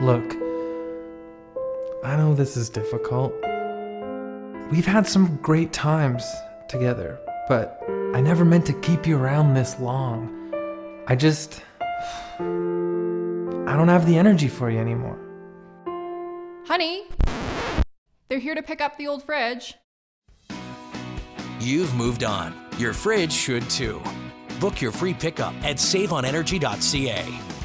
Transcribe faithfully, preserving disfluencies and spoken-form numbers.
Look, I know this is difficult. We've had some great times together, but I never meant to keep you around this long. I just, I don't have the energy for you anymore. Honey, they're here to pick up the old fridge. You've moved on. Your fridge should too. Book your free pickup at save on energy dot c a.